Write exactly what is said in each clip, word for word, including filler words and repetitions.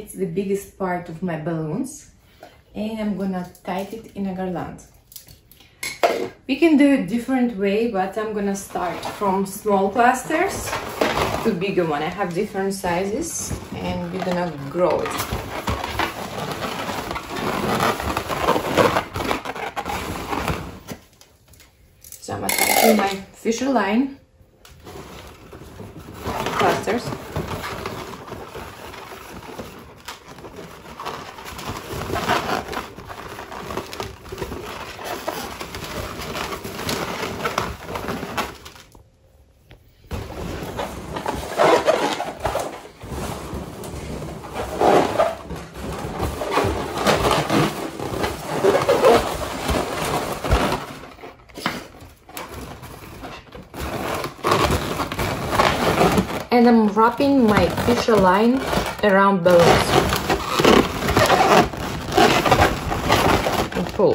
it's the biggest part of my balloons, and I'm gonna tie it in a garland. We can do it different way, but I'm gonna start from small clusters to bigger one. I have different sizes and we're gonna grow it. So I'm attaching my fisher line clusters. And I'm wrapping my fisher line around balloons and pull,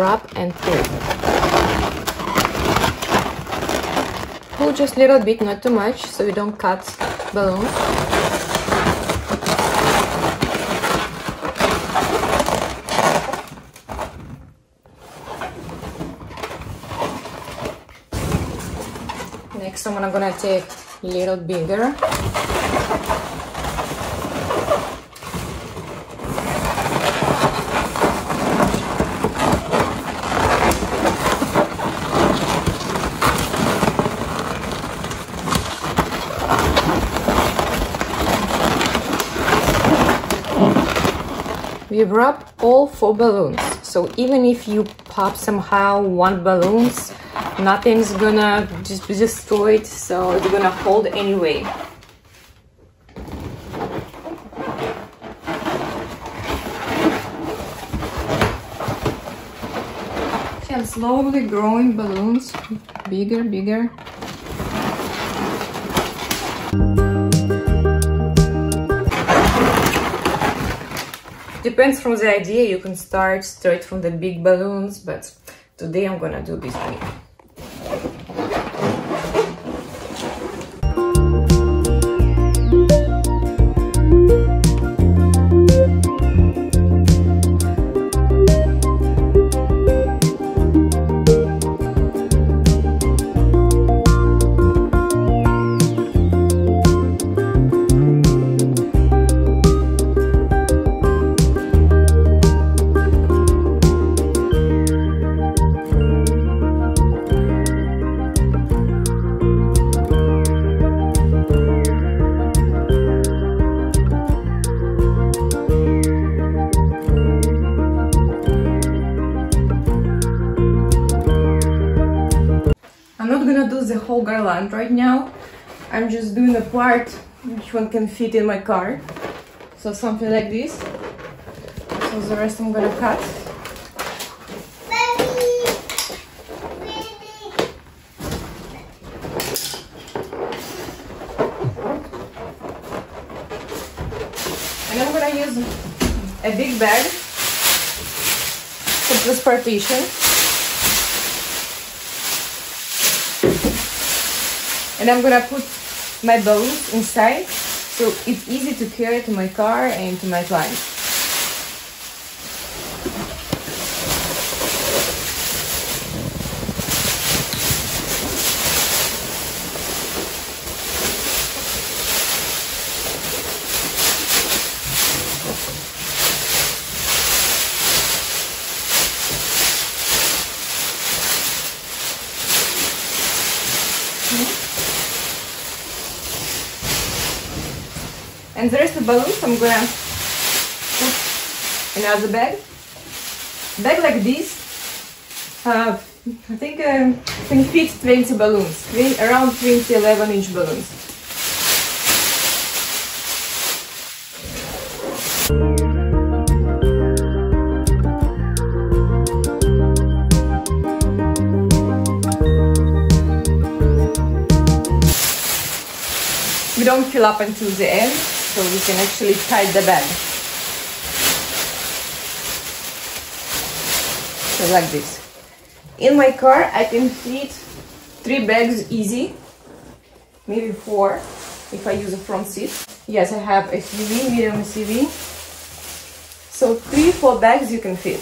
wrap and pull, pull just a little bit, not too much, so you don't cut balloons. Next one I'm gonna take a little bigger. We wrap all four balloons, so even if you pop somehow one balloon, nothing's gonna just be destroyed, so they're gonna hold anyway. Okay, I'm slowly growing balloons, bigger, bigger. Depends from the idea, you can start straight from the big balloons, but today I'm gonna do this big. Garland right now. I'm just doing a part which one can fit in my car, so something like this. So the rest I'm gonna cut. And I'm gonna use a big bag for this partition. And I'm gonna put my balloons inside, so it's easy to carry to my car and to my clients. And the rest of the balloons I'm gonna put another bag. Bag like this, uh, I think uh, can fit twenty balloons, around twenty eleven inch balloons. We don't fill up until the end, so we can actually tie the bag. So like this. In my car I can fit three bags easy, maybe four. if I use a front seat. Yes, I have a S U V, medium S U V. So three, four bags you can fit.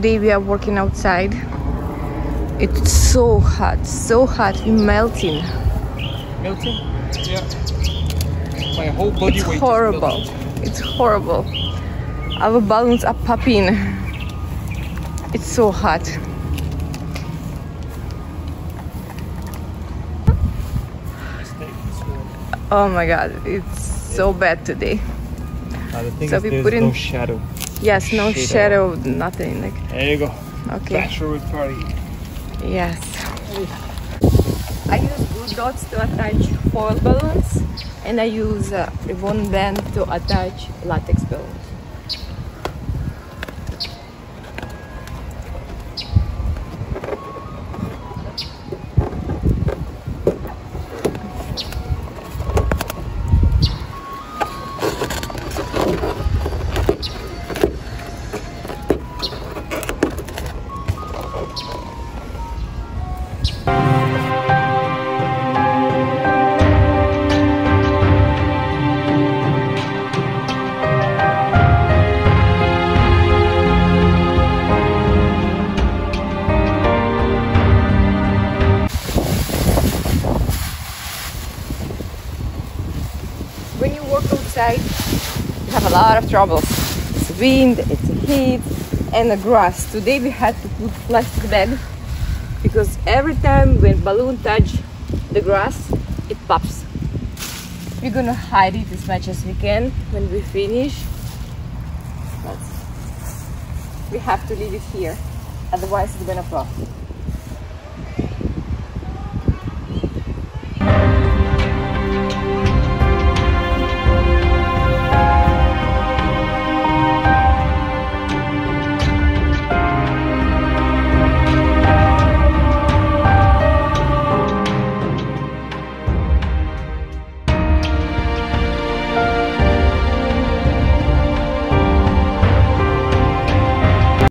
Today we are working outside. It's so hot, so hot, we're melting. Melting? Yeah. My whole body it's weight horrible. It's horrible. Our balloons are popping. It's so hot. Oh my god, it's so bad today. Uh, the thing so is we put in no shadow. Yes, no shadow, shadow nothing. Like. There you go. Okay. Bachelor's party. Yes. I use glue dots to attach foil balloons, and I use a ribbon band to attach latex balloons. Bye. We have a lot of troubles. It's wind, it's heat, and the grass. Today we had to put plastic bag because every time when balloon touch the grass, it pops. We're gonna hide it as much as we can when we finish. But we have to leave it here, otherwise it's gonna pop.